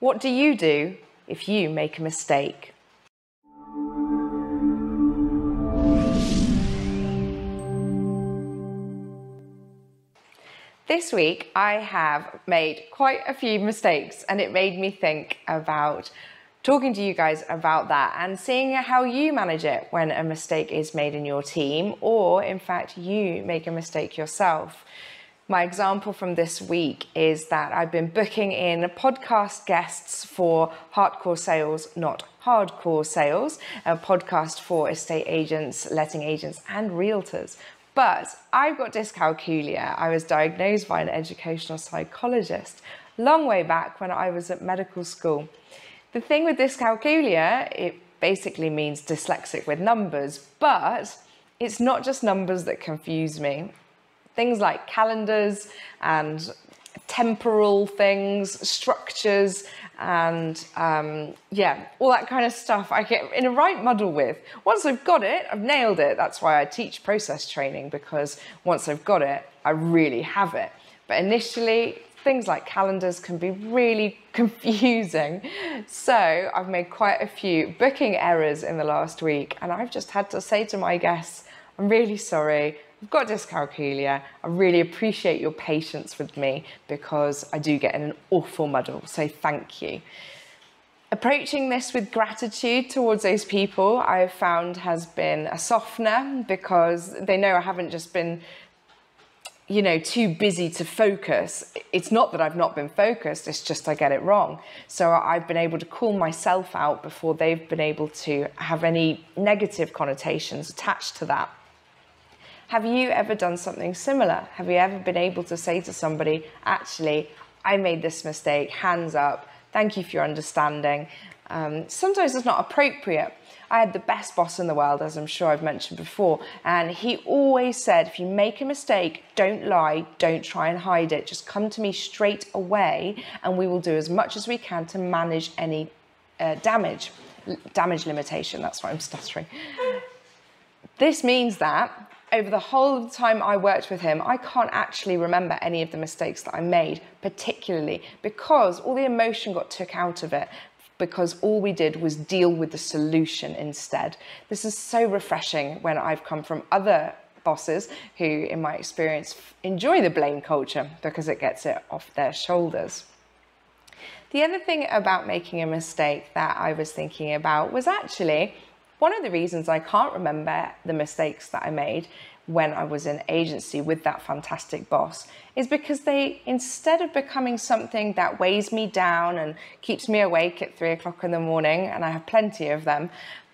What do you do if you make a mistake? This week I have made quite a few mistakes, and it made me think about talking to you guys about that and seeing how you manage it when a mistake is made in your team, or in fact you make a mistake yourself. My example from this week is that I've been booking in podcast guests for Hardcore Sales, Not Hardcore Sales, a podcast for estate agents, letting agents and realtors. But I've got dyscalculia. I was diagnosed by an educational psychologist long way back when I was at medical school. The thing with dyscalculia, it basically means dyslexic with numbers, but it's not just numbers that confuse me. Things like calendars and temporal things, structures, and all that kind of stuff I get in a right muddle with. Once I've got it, I've nailed it. That's why I teach process training, because once I've got it, I really have it. But initially, things like calendars can be really confusing. So I've made quite a few booking errors in the last week, and I've just had to say to my guests, I'm really sorry, I've got dyscalculia. I really appreciate your patience with me because I do get in an awful muddle, so thank you. Approaching this with gratitude towards those people, I've found, has been a softener, because they know I haven't just been too busy to focus. It's not that I've not been focused, it's just I get it wrong. So I've been able to call myself out before they've been able to have any negative connotations attached to that. Have you ever done something similar? Have you ever been able to say to somebody, actually, I made this mistake, hands up, thank you for your understanding? Sometimes it's not appropriate. I had the best boss in the world, as I'm sure I've mentioned before, and he always said, if you make a mistake, don't lie, don't try and hide it, just come to me straight away, and we will do as much as we can to manage any damage limitation. That's why I'm stuttering. This means that over the whole of the time I worked with him, I can't actually remember any of the mistakes that I made, particularly because all the emotion got took out of it, because all we did was deal with the solution instead. This is so refreshing when I've come from other bosses who, in my experience, enjoy the blame culture because it gets it off their shoulders. The other thing about making a mistake that I was thinking about was actually one of the reasons I can't remember the mistakes that I made when I was in agency with that fantastic boss is because they, instead of becoming something that weighs me down and keeps me awake at 3 o'clock in the morning, and I have plenty of them,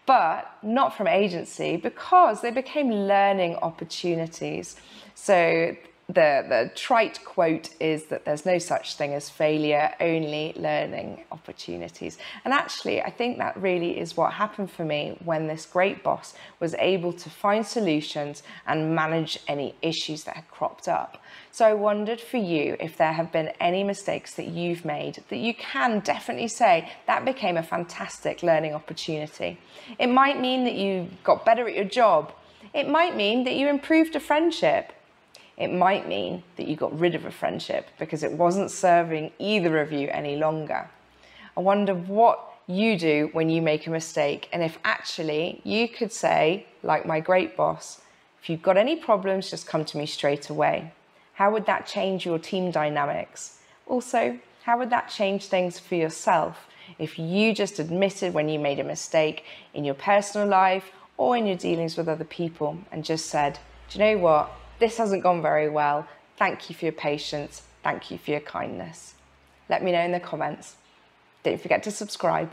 but not from agency, because they became learning opportunities. So the trite quote is that there's no such thing as failure, only learning opportunities. And actually, I think that really is what happened for me when this great boss was able to find solutions and manage any issues that had cropped up. So I wondered for you if there have been any mistakes that you've made that you can definitely say that became a fantastic learning opportunity. It might mean that you got better at your job. It might mean that you improved a friendship. It might mean that you got rid of a friendship because it wasn't serving either of you any longer. I wonder what you do when you make a mistake, and if actually you could say, like my great boss, if you've got any problems, just come to me straight away. How would that change your team dynamics? Also, how would that change things for yourself if you just admitted when you made a mistake in your personal life or in your dealings with other people and just said, do you know what? This hasn't gone very well. Thank you for your patience. Thank you for your kindness. Let me know in the comments. Don't forget to subscribe.